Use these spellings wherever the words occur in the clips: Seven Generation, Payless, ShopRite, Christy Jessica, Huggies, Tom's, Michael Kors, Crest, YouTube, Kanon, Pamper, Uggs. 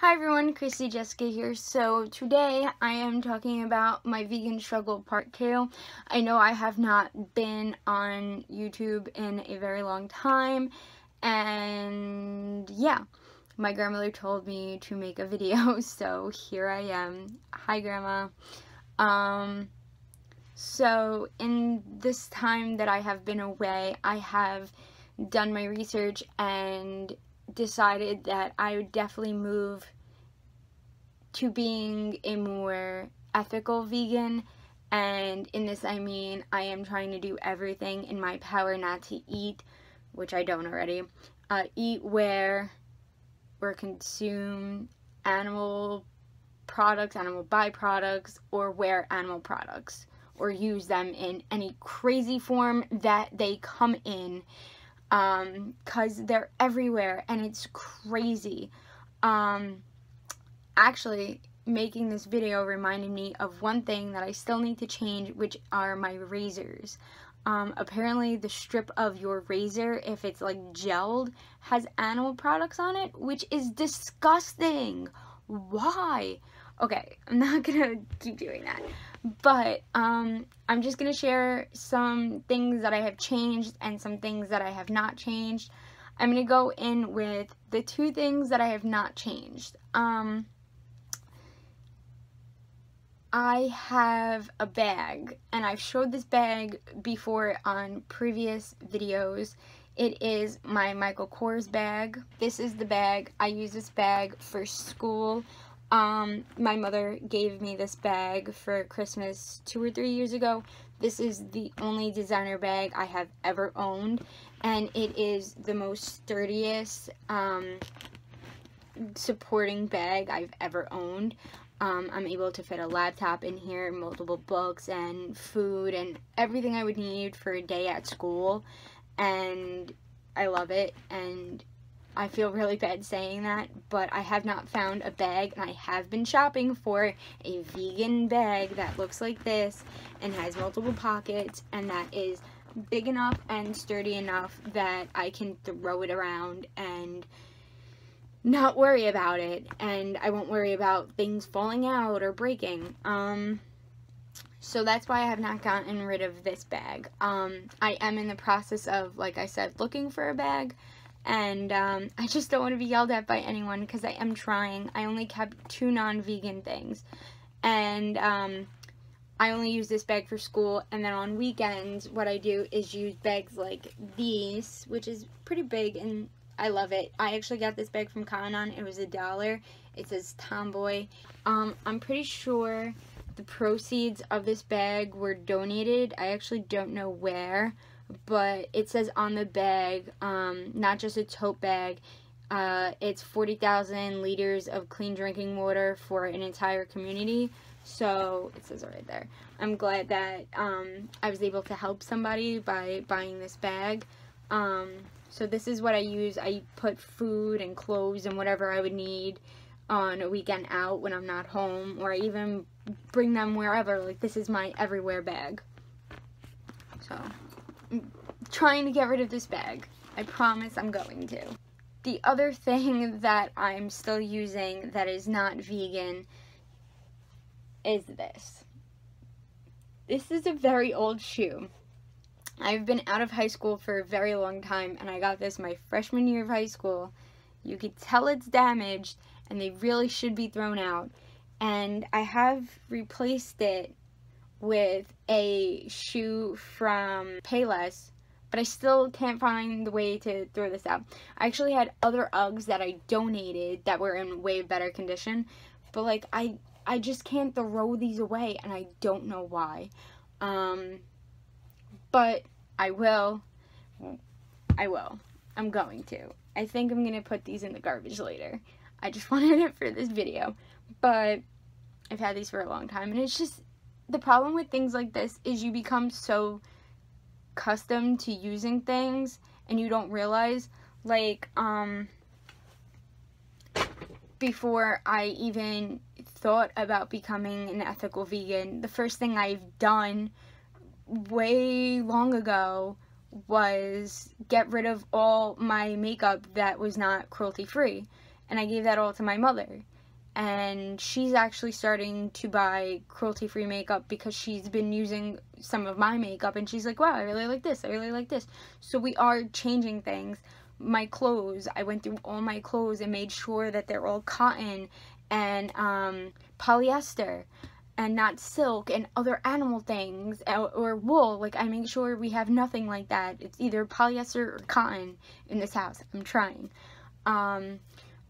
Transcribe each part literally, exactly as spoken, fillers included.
Hi everyone, Christy Jessica here. So today I am talking about my vegan struggle part two. I know I have not been on YouTube in a very long time, and yeah, my grandmother told me to make a video, so here I am. Hi grandma. Um, so in this time that I have been away, I have done my research and decided that I would definitely move to being a more ethical vegan, and in this I mean I am trying to do everything in my power not to eat, which I don't already, uh, eat, wear, or consume animal products, animal byproducts, or wear animal products, or use them in any crazy form that they come in. Um, cause they're everywhere and it's crazy. Um, actually making this video reminded me of one thing that I still need to change, which are my razors. Um, apparently the strip of your razor, if it's like gelled, has animal products on it, which is disgusting. Why? Okay, I'm not gonna keep doing that. But, um, I'm just going to share some things that I have changed and some things that I have not changed. I'm going to go in with the two things that I have not changed. Um, I have a bag, and I've showed this bag before on previous videos. It is my Michael Kors bag. This is the bag. I use this bag for school. Um, my mother gave me this bag for Christmas two or three years ago. This is the only designer bag I have ever owned, and it is the most sturdiest, um, supporting bag I've ever owned. Um, I'm able to fit a laptop in here, multiple books, and food, and everything I would need for a day at school, and I love it, and I feel really bad saying that, but I have not found a bag, and I have been shopping for a vegan bag that looks like this and has multiple pockets and that is big enough and sturdy enough that I can throw it around and not worry about it, and I won't worry about things falling out or breaking. Um, so that's why I have not gotten rid of this bag. Um, I am in the process of, like I said, looking for a bag. And, um, I just don't want to be yelled at by anyone because I am trying. I only kept two non-vegan things. And, um, I only use this bag for school. And then on weekends, what I do is use bags like these, which is pretty big, and I love it. I actually got this bag from Kanon. It was a dollar. It says Tomboy. Um, I'm pretty sure the proceeds of this bag were donated. I actually don't know where. But it says on the bag, um, not just a tote bag, uh, it's forty thousand liters of clean drinking water for an entire community. So, it says it right there. I'm glad that um, I was able to help somebody by buying this bag. Um, so this is what I use. I put food and clothes and whatever I would need on a weekend out when I'm not home, or I even bring them wherever. Like, this is my everywhere bag. So trying to get rid of this bag. I promise I'm going to. The other thing that I'm still using that is not vegan is this. This is a very old shoe. I've been out of high school for a very long time, and I got this my freshman year of high school. You could tell it's damaged, and they really should be thrown out. And I have replaced it with a shoe from Payless, but I still can't find the way to throw this out. I actually had other Uggs that I donated that were in way better condition, but like I I just can't throw these away, and I don't know why. Um, but I will. I will. I'm going to. I think I'm gonna put these in the garbage later. I just wanted it for this video, but I've had these for a long time, and it's just, the problem with things like this is you become so accustomed to using things and you don't realize, like, um, before I even thought about becoming an ethical vegan, the first thing I've done way long ago was get rid of all my makeup that was not cruelty free. and I gave that all to my mother. And she's actually starting to buy cruelty-free makeup because she's been using some of my makeup, and she's like, wow, I really like this, I really like this. So we are changing things. My clothes, I went through all my clothes and made sure that they're all cotton and um, polyester and not silk and other animal things or, or wool. Like, I make sure we have nothing like that. It's either polyester or cotton in this house. I'm trying. Um...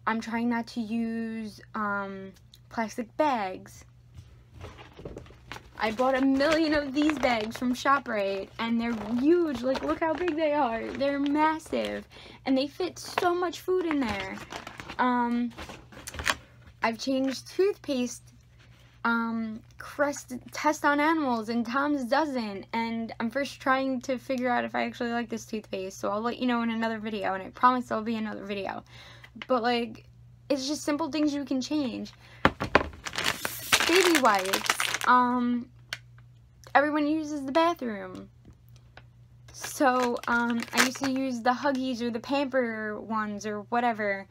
I'm trying not to use um, plastic bags. I bought a million of these bags from ShopRite, and they're huge. Like, look how big they are. They're massive, and they fit so much food in there. Um, I've changed toothpaste. Um, Crest test on animals, and Tom's doesn't. And I'm first trying to figure out if I actually like this toothpaste. So I'll let you know in another video, and I promise there'll be another video. But, like, it's just simple things you can change. Baby wipes. Um, everyone uses the bathroom. So, um, I used to use the Huggies or the Pamper ones or whatever.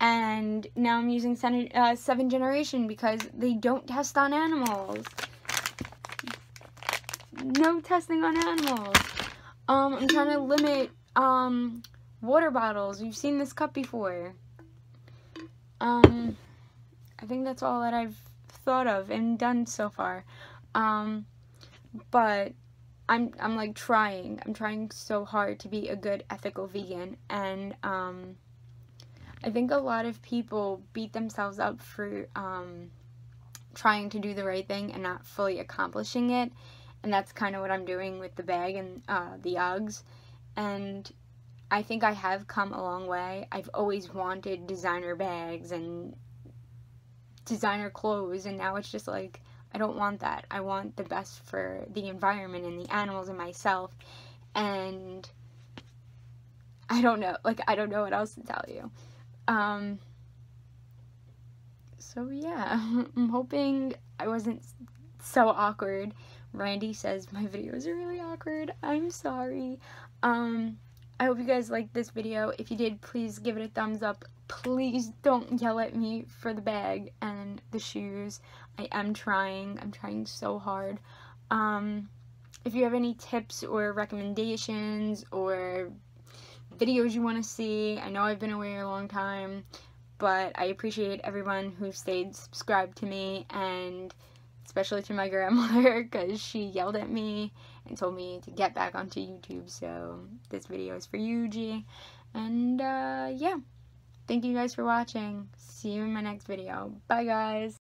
And now I'm using Seven, uh, Seven Generation because they don't test on animals. No testing on animals. Um, I'm trying to limit, um... water bottles. You've seen this cup before. Um, I think that's all that I've thought of and done so far. Um, but I'm, I'm like trying. I'm trying so hard to be a good ethical vegan. And, um, I think a lot of people beat themselves up for, um, trying to do the right thing and not fully accomplishing it. And that's kind of what I'm doing with the bag and, uh, the Uggs. And I think I have come a long way. I've always wanted designer bags and designer clothes, and now it's just like, I don't want that. I want the best for the environment and the animals and myself, and I don't know. Like, I don't know what else to tell you. Um, so yeah, I'm hoping I wasn't so awkward. Randy says my videos are really awkward. I'm sorry. Um... I hope you guys liked this video. If you did, please give it a thumbs up. Please don't yell at me for the bag and the shoes. I am trying. I'm trying so hard. Um, if you have any tips or recommendations or videos you want to see, I know I've been away a long time, but I appreciate everyone who stayed subscribed to me, and especially to my grandmother, because she yelled at me and told me to get back onto YouTube. So this video is for you, G. And uh, yeah, thank you guys for watching. See you in my next video. Bye, guys.